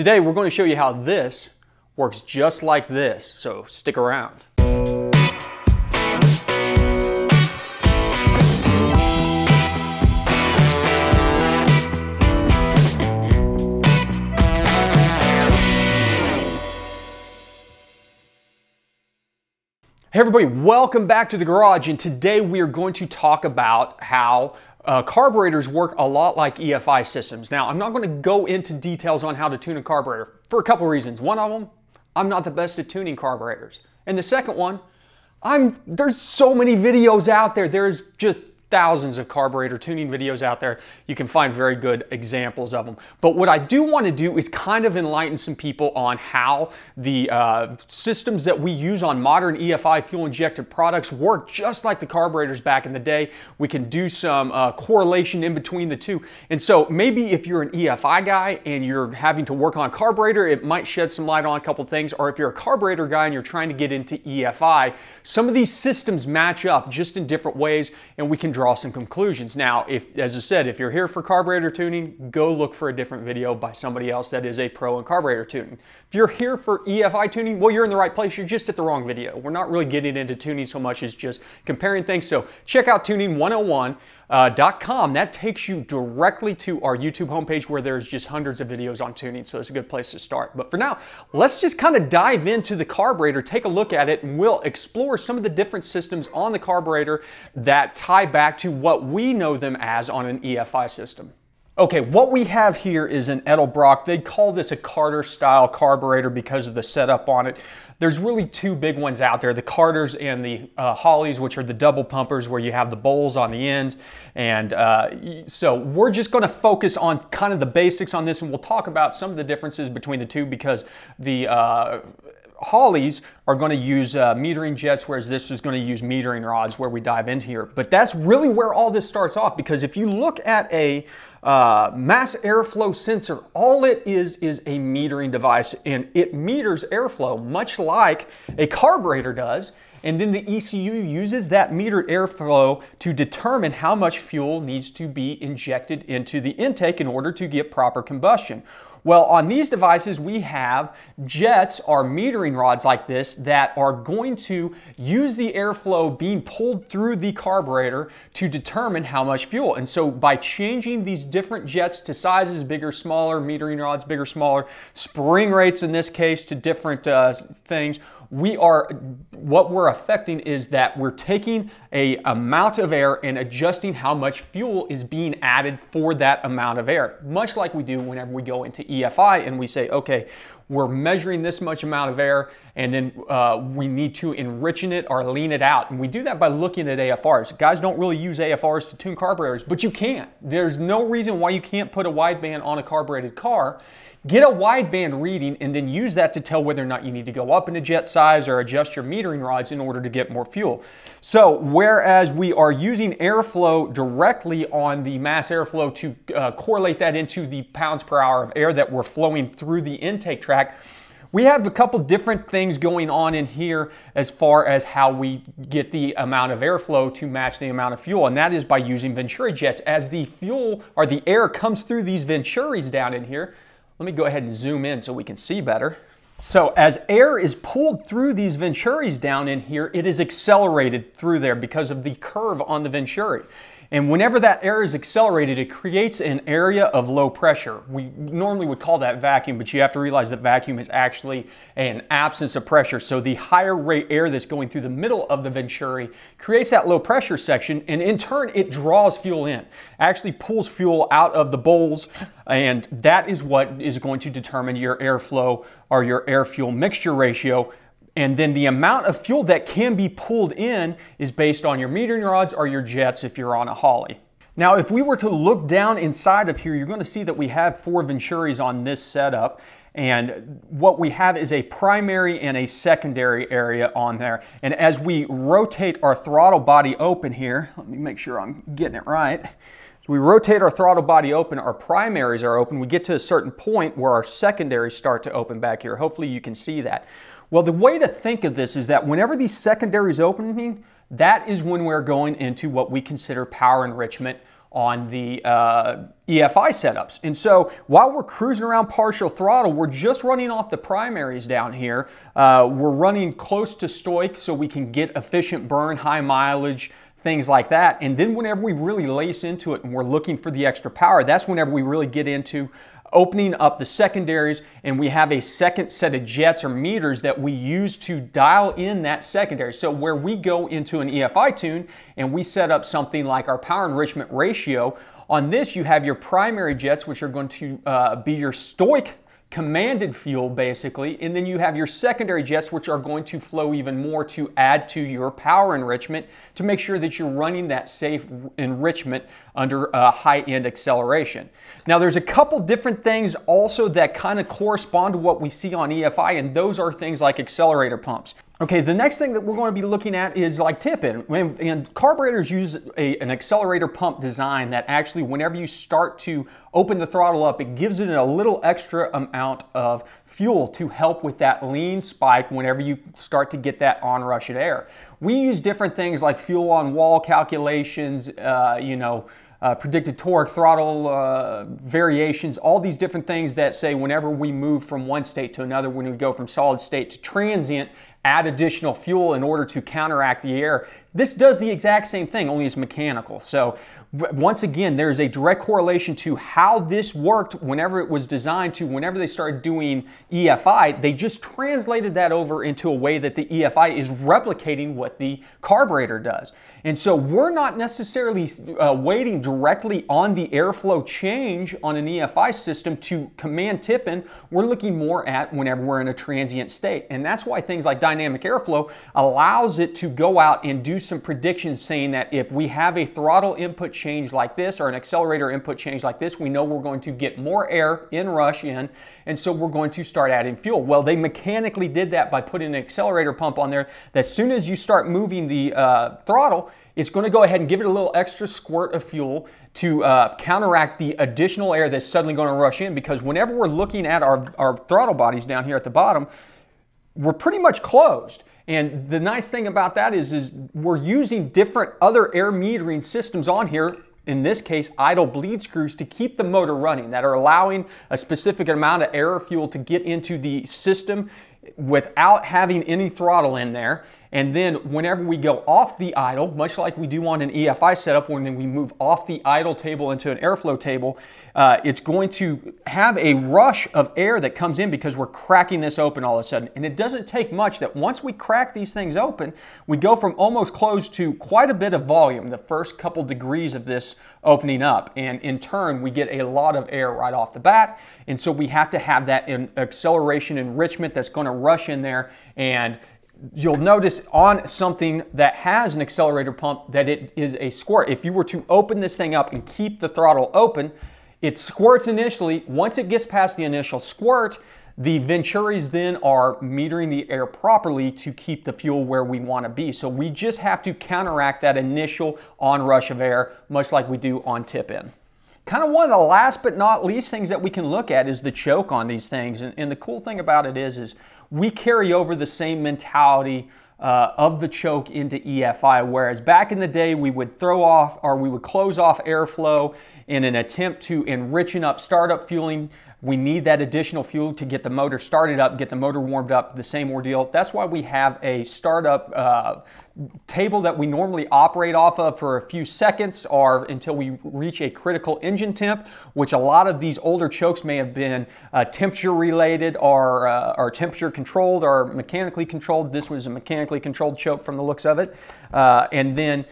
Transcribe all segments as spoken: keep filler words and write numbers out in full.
Today we're going to show you how this works just like this, so stick around. Hey everybody, welcome back to the garage, and today we are going to talk about how uh, carburetors work a lot like E F I systems. Now, I'm not going to go into details on how to tune a carburetor for a couple reasons. One of them, I'm not the best at tuning carburetors. And the second one, I'm there's so many videos out there. There's just thousands of carburetor tuning videos out there. You can find very good examples of them. But what I do want to do is kind of enlighten some people on how the uh, systems that we use on modern E F I fuel injected products work just like the carburetors back in the day. We can do some uh, correlation in between the two. And so maybe if you're an E F I guy and you're having to work on a carburetor, it might shed some light on a couple things. Or if you're a carburetor guy and you're trying to get into E F I, some of these systems match up just in different ways, and we can draw some conclusions. Now, if, as I said, if you're here for carburetor tuning, go look for a different video by somebody else that is a pro in carburetor tuning. If you're here for E F I tuning, well, you're in the right place. You're just at the wrong video. We're not really getting into tuning so much as just comparing things. So check out tuning one oh one dot com. That takes you directly to our YouTube homepage where there's just hundreds of videos on tuning. So it's a good place to start. But for now, let's just kind of dive into the carburetor, take a look at it, and we'll explore some of the different systems on the carburetor that tie back to what we know them as on an E F I system. Okay, what we have here is an Edelbrock. They call this a Carter style carburetor because of the setup on it. There's really two big ones out there, the Carters and the uh, Holleys, which are the double pumpers where you have the bowls on the end. And uh, so we're just gonna focus on kind of the basics on this, and we'll talk about some of the differences between the two, because the uh, Holleys are going to use uh, metering jets, whereas this is going to use metering rods where we dive into here. But that's really where all this starts off, because if you look at a uh, mass airflow sensor, all it is is a metering device, and it meters airflow much like a carburetor does. And then the E C U uses that metered airflow to determine how much fuel needs to be injected into the intake in order to get proper combustion. Well, on these devices, we have jets or metering rods like this that are going to use the airflow being pulled through the carburetor to determine how much fuel. And so by changing these different jets to sizes, bigger, smaller, metering rods, bigger, smaller, spring rates in this case to different uh, things, we are, what we're affecting is that we're taking a amount of air and adjusting how much fuel is being added for that amount of air, much like we do whenever we go into E F I and we say, okay, we're measuring this much amount of air, and then uh, we need to enrich it or lean it out. And we do that by looking at A F Rs. Guys don't really use A F Rs to tune carburetors, but you can. There's no reason why you can't put a wideband on a carbureted car, get a wideband reading, and then use that to tell whether or not you need to go up in a jet size or adjust your metering rods in order to get more fuel. So whereas we are using airflow directly on the mass airflow to uh, correlate that into the pounds per hour of air that we're flowing through the intake tract, we have a couple different things going on in here as far as how we get the amount of airflow to match the amount of fuel, and that is by using Venturi jets. As the fuel or the air comes through these Venturis down in here, let me go ahead and zoom in so we can see better. So as air is pulled through these Venturis down in here, it is accelerated through there because of the curve on the Venturi. And whenever that air is accelerated, it creates an area of low pressure. We normally would call that vacuum, but you have to realize that vacuum is actually an absence of pressure. So the higher rate air that's going through the middle of the Venturi creates that low pressure section, and in turn, it draws fuel in, actually pulls fuel out of the bowls, and that is what is going to determine your airflow or your air-fuel mixture ratio. And then the amount of fuel that can be pulled in is based on your metering rods or your jets if you're on a Holley. Now, if we were to look down inside of here, you're going to see that we have four Venturis on this setup. And what we have is a primary and a secondary area on there. And as we rotate our throttle body open here, let me make sure I'm getting it right. We rotate our throttle body open, our primaries are open. We get to a certain point where our secondaries start to open back here. Hopefully you can see that. Well, the way to think of this is that whenever these secondaries opening, that is when we're going into what we consider power enrichment on the uh, E F I setups. And so while we're cruising around partial throttle, we're just running off the primaries down here. Uh, we're running close to stoic so we can get efficient burn, high mileage, things like that. And then whenever we really lace into it and we're looking for the extra power, that's whenever we really get into opening up the secondaries, and we have a second set of jets or meters that we use to dial in that secondary. So where we go into an E F I tune and we set up something like our power enrichment ratio, on this you have your primary jets, which are going to uh, be your stoic commanded fuel basically, and then you have your secondary jets, which are going to flow even more to add to your power enrichment to make sure that you're running that safe enrichment under a high-end acceleration. Now there's a couple different things also that kind of correspond to what we see on E F I, and those are things like accelerator pumps. Okay, the next thing that we're going to be looking at is like tip-in. And carburetors use a, an accelerator pump design that actually, whenever you start to open the throttle up, it gives it a little extra amount of fuel to help with that lean spike whenever you start to get that onrush of air. We use different things like fuel on wall calculations, uh, you know, Uh, predicted torque, throttle uh, variations, all these different things that say whenever we move from one state to another, when we go from solid state to transient, add additional fuel in order to counteract the air. This does the exact same thing, only it's mechanical. So once again, there's a direct correlation to how this worked whenever it was designed to whenever they started doing E F I. They just translated that over into a way that the E F I is replicating what the carburetor does. And so we're not necessarily uh, waiting directly on the airflow change on an E F I system to command tip-in. We're looking more at whenever we're in a transient state. And that's why things like dynamic airflow allows it to go out and do some predictions saying that if we have a throttle input change like this or an accelerator input change like this, we know we're going to get more air in rush in, and so we're going to start adding fuel. Well, they mechanically did that by putting an accelerator pump on there that as soon as you start moving the uh, throttle, it's going to go ahead and give it a little extra squirt of fuel to uh, counteract the additional air that's suddenly going to rush in, because whenever we're looking at our, our throttle bodies down here at the bottom, we're pretty much closed. And the nice thing about that is, is we're using different other air metering systems on here, in this case idle bleed screws, to keep the motor running, that are allowing a specific amount of air or fuel to get into the system without having any throttle in there. And then whenever we go off the idle, much like we do on an E F I setup, when we move off the idle table into an airflow table, uh, it's going to have a rush of air that comes in because we're cracking this open all of a sudden. And it doesn't take much that once we crack these things open, we go from almost closed to quite a bit of volume the first couple degrees of this opening up. And in turn, we get a lot of air right off the bat. And so we have to have that in acceleration enrichment that's going to rush in there. And you'll notice on something that has an accelerator pump that it is a squirt. If you were to open this thing up and keep the throttle open, it squirts initially. Once it gets past the initial squirt, the Venturis then are metering the air properly to keep the fuel where we want to be. So we just have to counteract that initial onrush of air, much like we do on tip-in. Kind of one of the last but not least things that we can look at is the choke on these things. And, and the cool thing about it is, is we carry over the same mentality uh, of the choke into E F I, whereas back in the day we would throw off, or we would close off airflow in an attempt to enrichen up startup fueling. We need that additional fuel to get the motor started up, get the motor warmed up, the same ordeal. That's why we have a startup uh, table that we normally operate off of for a few seconds or until we reach a critical engine temp, which a lot of these older chokes may have been uh, temperature related or, uh, or temperature controlled or mechanically controlled. This was a mechanically controlled choke from the looks of it. Uh, and then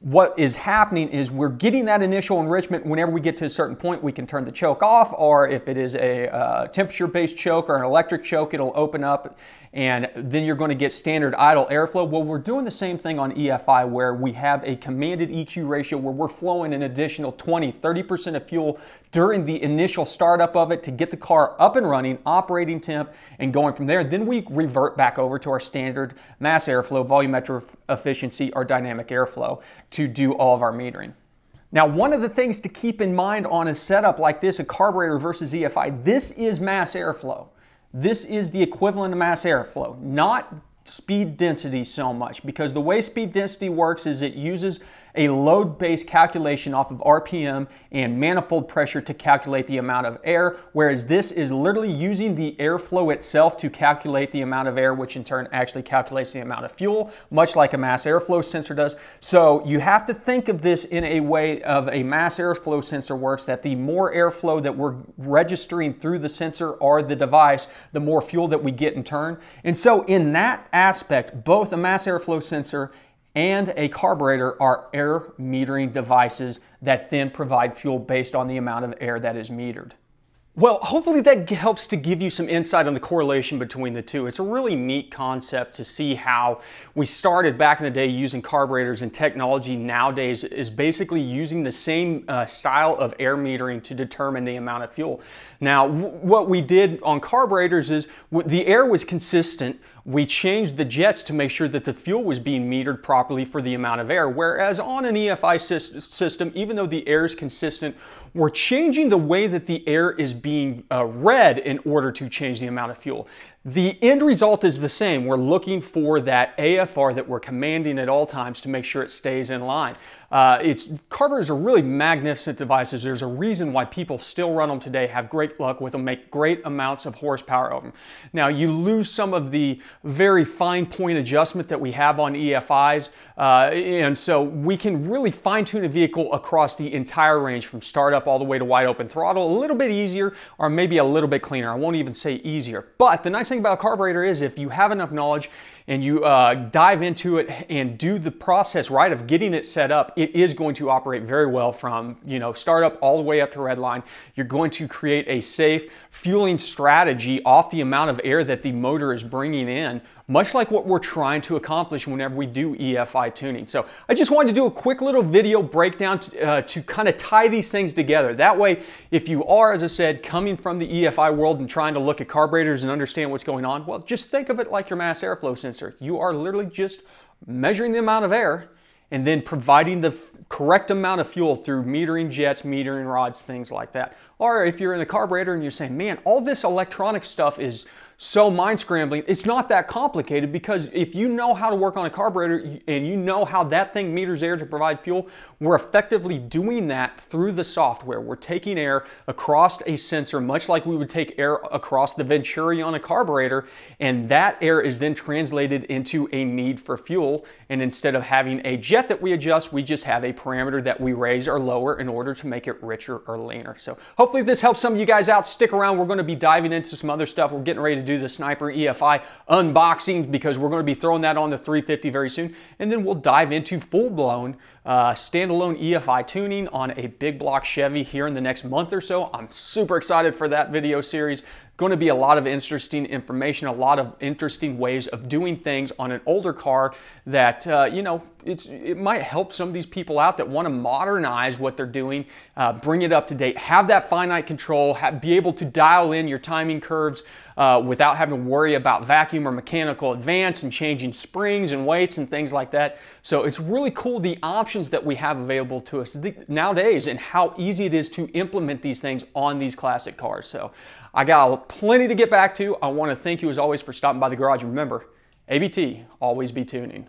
what is happening is we're getting that initial enrichment. Whenever we get to a certain point, we can turn the choke off, or if it is a uh, temperature-based choke or an electric choke, it'll open up, and then you're going to get standard idle airflow. Well, we're doing the same thing on E F I, where we have a commanded E Q ratio where we're flowing an additional twenty, thirty percent of fuel during the initial startup of it to get the car up and running, operating temp, and going from there. Then we revert back over to our standard mass airflow, volumetric efficiency, or dynamic airflow to do all of our metering. Now, one of the things to keep in mind on a setup like this, a carburetor versus E F I, this is mass airflow. This is the equivalent of mass airflow, not speed density so much, because the way speed density works is it uses a load-based calculation off of R P M and manifold pressure to calculate the amount of air, whereas this is literally using the airflow itself to calculate the amount of air, which in turn actually calculates the amount of fuel, much like a mass airflow sensor does. So you have to think of this in a way of a mass airflow sensor works, that the more airflow that we're registering through the sensor or the device, the more fuel that we get in turn. And so in that aspect, both a mass airflow sensor and a carburetor are air metering devices that then provide fuel based on the amount of air that is metered. Well, hopefully that helps to give you some insight on the correlation between the two. It's a really neat concept to see how we started back in the day using carburetors, and technology nowadays is basically using the same uh, style of air metering to determine the amount of fuel. Now, what we did on carburetors is the air was consistent. We changed the jets to make sure that the fuel was being metered properly for the amount of air. Whereas on an E F I system, even though the air is consistent, we're changing the way that the air is being uh, read in order to change the amount of fuel. The end result is the same. We're looking for that A F R that we're commanding at all times to make sure it stays in line. Uh, it's, carburetors are really magnificent devices. There's a reason why people still run them today, have great luck with them, make great amounts of horsepower of them. Now, you lose some of the very fine point adjustment that we have on E F Is, uh, and so we can really fine tune a vehicle across the entire range from startup all the way to wide open throttle a little bit easier, or maybe a little bit cleaner. I won't even say easier, but the nice thing about a carburetor is if you have enough knowledge and you uh, dive into it and do the process right of getting it set up, it is going to operate very well from, you know, startup all the way up to red line. You're going to create a safe fueling strategy off the amount of air that the motor is bringing in, much like what we're trying to accomplish whenever we do E F I tuning. So I just wanted to do a quick little video breakdown to, uh, to kind of tie these things together. That way, if you are, as I said, coming from the E F I world and trying to look at carburetors and understand what's going on, well, just think of it like your mass airflow sensor. You are literally just measuring the amount of air and then providing the correct amount of fuel through metering jets, metering rods, things like that. Or if you're in a carburetor and you're saying, man, all this electronic stuff is so mind scrambling, it's not that complicated, because if you know how to work on a carburetor and you know how that thing meters air to provide fuel, we're effectively doing that through the software. We're taking air across a sensor, much like we would take air across the Venturi on a carburetor, and that air is then translated into a need for fuel. And instead of having a jet that we adjust, we just have a parameter that we raise or lower in order to make it richer or leaner. So hopefully this helps some of you guys out. Stick around. We're going to be diving into some other stuff. We're getting ready to do the Sniper E F I unboxing, because we're going to be throwing that on the three fifty very soon, and then we'll dive into full-blown uh, standalone E F I tuning on a big block Chevy here in the next month or so. I'm super excited for that video series. Going to be a lot of interesting information, a lot of interesting ways of doing things on an older car that uh, you know, it's it might help some of these people out that want to modernize what they're doing, uh, bring it up to date, have that finite control, have, be able to dial in your timing curves uh, without having to worry about vacuum or mechanical advance and changing springs and weights and things like that. So it's really cool the options that we have available to us nowadays and how easy it is to implement these things on these classic cars. So I got plenty to get back to. I want to thank you as always for stopping by the garage. Remember, A B T, always be tuning.